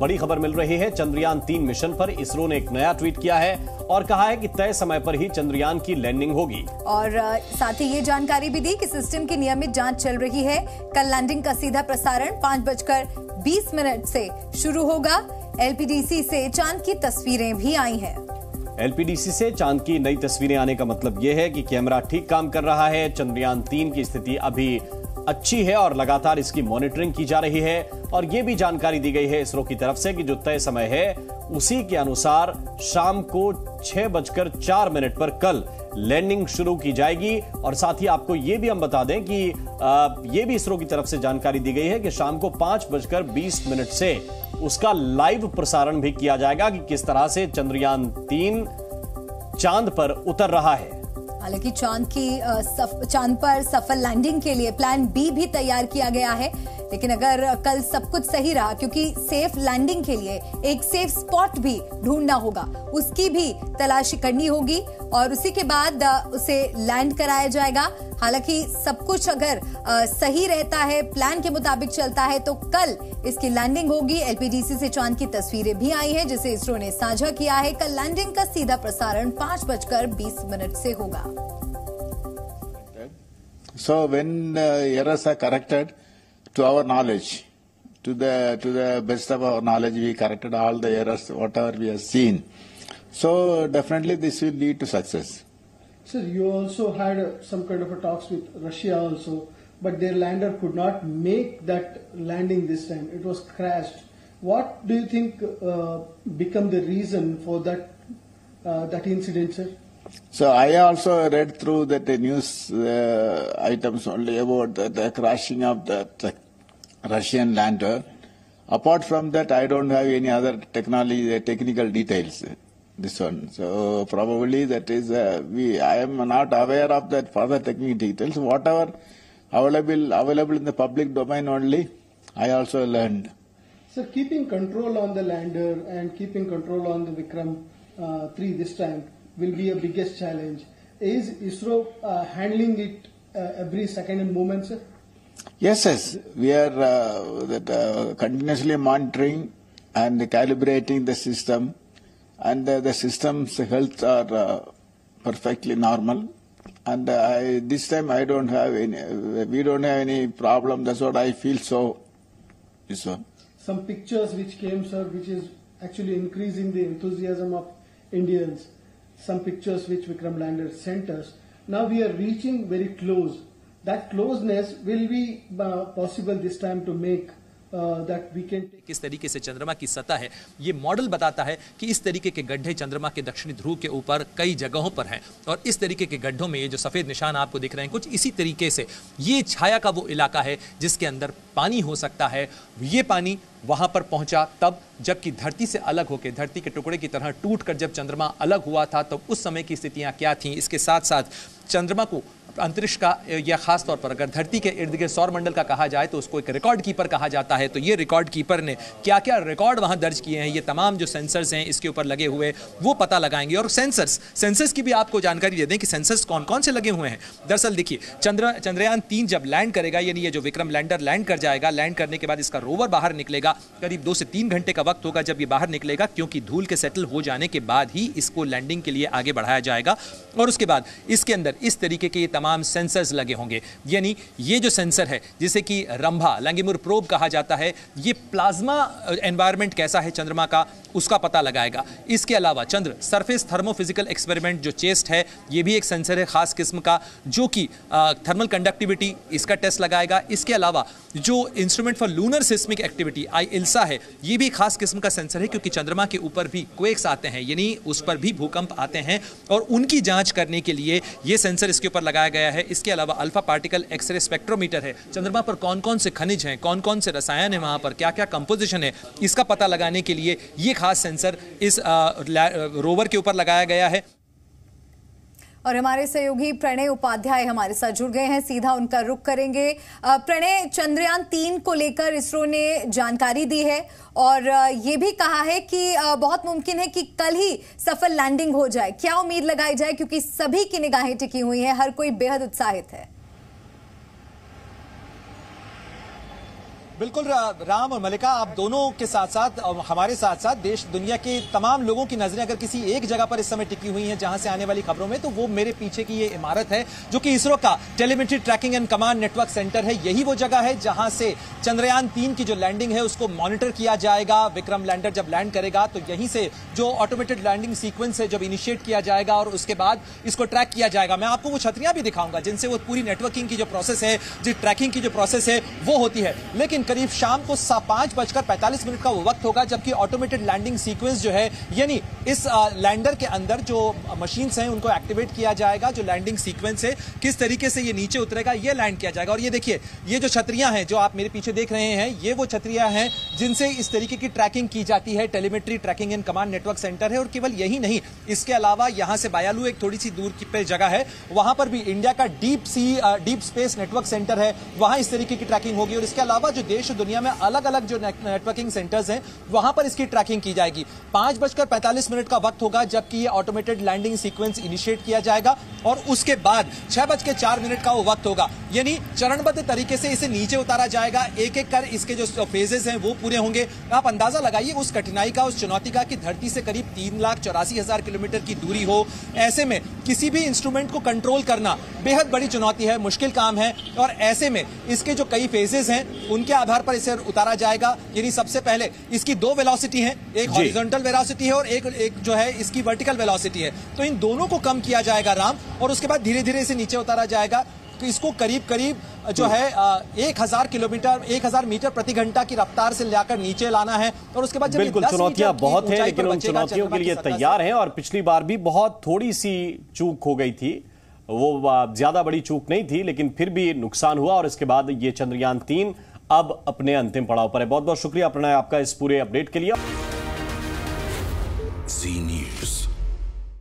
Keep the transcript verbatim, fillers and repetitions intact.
बड़ी खबर मिल रही है चंद्रयान तीन मिशन पर। इसरो ने एक नया ट्वीट किया है और कहा है कि तय समय पर ही चंद्रयान की लैंडिंग होगी और साथ ही ये जानकारी भी दी कि सिस्टम की नियमित जांच चल रही है। कल लैंडिंग का सीधा प्रसारण पाँच बजकर बीस मिनट से शुरू होगा। एलपीडीसी से चांद की तस्वीरें भी आई हैं। एलपीडीसी से चांद की नई तस्वीरें आने का मतलब ये है कि कैमरा ठीक काम कर रहा है। चंद्रयान तीन की स्थिति अभी अच्छी है और लगातार इसकी मॉनिटरिंग की जा रही है। और ये भी जानकारी दी गई है इसरो की तरफ से कि जो तय समय है उसी के अनुसार शाम को छह बजकर चार मिनट पर कल लैंडिंग शुरू की जाएगी। और साथ ही आपको ये भी हम बता दें कि ये भी इसरो की तरफ से जानकारी दी गई है कि शाम को पांच बजकर बीस मिनट से उसका लाइव प्रसारण भी किया जाएगा कि किस तरह से चंद्रयान तीन चांद पर उतर रहा है। हालांकि चांद की सफ, चांद पर सफल लैंडिंग के लिए प्लान बी भी तैयार किया गया है, लेकिन अगर कल सब कुछ सही रहा क्योंकि सेफ लैंडिंग के लिए एक सेफ स्पॉट भी ढूंढना होगा, उसकी भी तलाशी करनी होगी और उसी के बाद उसे लैंड कराया जाएगा। हालांकि सब कुछ अगर सही रहता है, प्लान के मुताबिक चलता है तो कल इसकी लैंडिंग होगी। एलपीडीसी से चांद की तस्वीरें भी आई हैं जिसे इसरो ने साझा किया है। कल लैंडिंग का सीधा प्रसारण पांच बजकर बीस मिनट से होगा। So when uh, errors are corrected, to our knowledge, to the to the best of our knowledge, we corrected all the errors whatever we have seen. So definitely this will lead to success. Sir, you also had some kind of a talks with Russia also, but their lander could not make that landing this time. It was crashed. What do you think uh, become the reason for that uh, that incident, sir? So I also read through that the news uh, items only about the, the crashing of the, the Russian lander. Apart from that, I don't have any other technology, uh, technical details. Uh, this one, so probably that is uh, we. I am not aware of that further technical details. Whatever available available in the public domain only, I also learned. So keeping control on the lander and keeping control on the Vikram uh, three this time will be a biggest challenge. Is ISRO uh, handling it uh, every second and moment, sir? Yes, yes. We are uh, that, uh, continuously monitoring and calibrating the system, and uh, the system's health are uh, perfectly normal. And uh, I, this time I don't have any. We don't have any problem. That's what I feel. So, this one. Some pictures which came, sir, which is actually increasing the enthusiasm of Indians. Some pictures which Vikram lander sent us. Now we are reaching very close. That closeness will be uh, possible this time to make uh, that we can. किस तरीके से चंद्रमा की सतह है, ये model बताता है कि इस तरीके के गड्ढे चंद्रमा के दक्षिणी ध्रुव के ऊपर कई जगहों पर हैं और इस तरीके के गड्ढों में ये जो सफेद निशान आपको दिख रहे हैं, कुछ इसी तरीके से ये छाया का वो इलाका है जिसके अंदर पानी हो सकता है। ये पानी वहां पर पहुंचा तब, जबकि धरती से अलग होकर, धरती के टुकड़े की तरह टूटकर जब चंद्रमा अलग हुआ था तब उस समय की स्थितियां क्या थीं। इसके साथ साथ चंद्रमा को अंतरिक्ष का या खास तौर पर अगर धरती के इर्द गिर्द सौरमंडल का कहा जाए तो उसको एक रिकॉर्ड कीपर कहा जाता है। तो ये रिकॉर्ड कीपर ने क्या क्या रिकॉर्ड वहां दर्ज किए हैं, ये तमाम जो सेंसर्स हैं इसके ऊपर लगे हुए, वो पता लगाएंगे। और सेंसर्स सेंसर्स की भी आपको जानकारी दे दें कि सेंसर्स कौन कौन से लगे हुए हैं। दरअसल देखिए, चंद्र चंद्रयान तीन जब लैंड करेगा, यानी ये जो विक्रम लैंडर लैंड कर जाएगा, लैंड करने के बाद इसका रोवर बाहर निकलेगा। करीब दो से तीन घंटे का वक्त होगा जब ये बाहर निकलेगा, क्योंकि धूल के सेटल हो जाने के बाद ही इसको लैंडिंग के लिए आगे बढ़ाया जाएगा। और उसके बाद इसके अंदर इस तरीके के तमाम सेंसर्स लगे होंगे। यानी ये जो सेंसर है जिसे कि रंभा लैंगिमूर प्रोब कहा जाता है, ये प्लाज्मा एनवायरनमेंट कैसा है चंद्रमा का उसका पता लगाएगा। इसके अलावा चंद्र सरफेस थर्मोफिजिकल एक्सपेरिमेंट जो चेस्ट है, ये भी एक सेंसर है खास किस्म का जो कि थर्मल कंडक्टिविटी, इसका टेस्ट लगाएगा। इसके अलावा जो instrument for lunar seismic activity ILSA है, ये भी खास किस्म का सेंसर है क्योंकि चंद्रमा के ऊपर भी क्वेक्स आते हैं, यानी उस पर भी भूकंप आते हैं और उनकी जाँच करने के लिए ये सेंसर इसके ऊपर लगाया गया है। इसके अलावा अल्फा पार्टिकल एक्सरे स्पेक्ट्रोमीटर है, चंद्रमा पर कौन कौन से खनिज हैं, कौन कौन से रसायन हैं, वहाँ पर क्या क्या कंपोजिशन है, इसका पता लगाने के लिए ये खास सेंसर इस रोवर के ऊपर लगाया गया है। और हमारे सहयोगी प्रणय उपाध्याय हमारे साथ जुड़ गए हैं, सीधा उनका रुख करेंगे। प्रणय, चंद्रयान तीन को लेकर इसरो ने जानकारी दी है और ये भी कहा है कि बहुत मुमकिन है कि कल ही सफल लैंडिंग हो जाए। क्या उम्मीद लगाई जाए, क्योंकि सभी की निगाहें टिकी हुई हैं, हर कोई बेहद उत्साहित है। बिल्कुल राम और मलिका, आप दोनों के साथ साथ और हमारे साथ साथ देश दुनिया के तमाम लोगों की नजरें अगर किसी एक जगह पर इस समय टिकी हुई हैं जहां से आने वाली खबरों में, तो वो मेरे पीछे की ये इमारत है जो कि इसरो का telemetry tracking and command network centre है। यही वो जगह है जहां से चंद्रयान तीन की जो लैंडिंग है उसको मॉनिटर किया जाएगा। विक्रम लैंडर जब लैंड करेगा तो यहीं से जो ऑटोमेटेड लैंडिंग सीक्वेंस है जब इनिशिएट किया जाएगा और उसके बाद इसको ट्रैक किया जाएगा। मैं आपको वो छतरियां भी दिखाऊंगा जिनसे वो पूरी नेटवर्किंग की जो प्रोसेस है, जिस ट्रैकिंग की जो प्रोसेस है वो होती है। लेकिन करीब शाम को पांच बजकर पैंतालीस मिनट का वो वक्त होगा जबकि ऑटोमेटेड लैंडिंग सीक्वेंस जो है, यानी इस लैंडर के अंदर जो मशीन्स हैं उनको एक्टिवेट किया जाएगा, जो लैंडिंग सीक्वेंस है किस तरीके से ये नीचे उतरेगा, ये लैंड किया जाएगा। और ये देखिए, ये जो छतरियां हैं जो आप मेरे पीछे देख रहे हैं, ये वो छतरियां हैं जिनसे इस तरीके की ट्रैकिंग की जाती है। Telemetry tracking and command network centre है और केवल यही नहीं, इसके अलावा यहाँ से बायालू एक थोड़ी सी दूर की जगह है, वहां पर भी इंडिया का deep sea deep space network centre है, वहां इस तरीके की ट्रैकिंग होगी। और इसके अलावा जो देश और दुनिया में अलग अलग जो नेटवर्किंग सेंटर्स हैं वहां पर इसकी ट्रैकिंग की जाएगी। पांच बजकर पैंतालीस मिनट का वक्त होगा जबकि ये ऑटोमेटेड लैंडिंग सीक्वेंस इनिशिएट किया जाएगा और उसके बाद छह बजकर चार मिनट का वो वक्त होगा, यानी चरणबद्ध तरीके से इसे नीचे उतारा जाएगा। एक एक कर इसके जो फेजेस हैं वो पूरे होंगे। आप अंदाजा लगाइए उस कठिनाई का, उस चुनौती का कि धरती से करीब तीन लाख चौरासी हजार किलोमीटर की दूरी हो। ऐसे में किसी भी इंस्ट्रूमेंट को कंट्रोल करना बेहद बड़ी चुनौती है, मुश्किल काम है। और ऐसे में इसके जो कई फेजेस हैं उनके आधार पर इसे उतारा जाएगा। यानी सबसे पहले इसकी दो वेलोसिटी है, एक हॉरिजॉन्टल वेलोसिटी है और एक एक जो है इसकी वर्टिकल वेलोसिटी है, तो इन दोनों को कम किया जाएगा राम, और उसके बाद धीरे धीरे इसे नीचे उतारा जाएगा। तो इसको करीब करीब जो है एक हजार किलोमीटर एक हजार मीटर प्रति घंटा की रफ्तार से लाकर नीचे लाना है। और उसके बाद बिल्कुल चुनौतियां बहुत हैं, लेकिन उन चुनौतियों के लिए तैयार हैं। और पिछली बार भी बहुत थोड़ी सी चूक हो गई थी, वो ज्यादा बड़ी चूक नहीं थी, लेकिन फिर भी नुकसान हुआ। और इसके बाद ये चंद्रयान तीन अब अपने अंतिम पड़ाव पर है। बहुत बहुत शुक्रिया प्रणय आपका इस पूरे अपडेट के लिए। जी न्यूज़।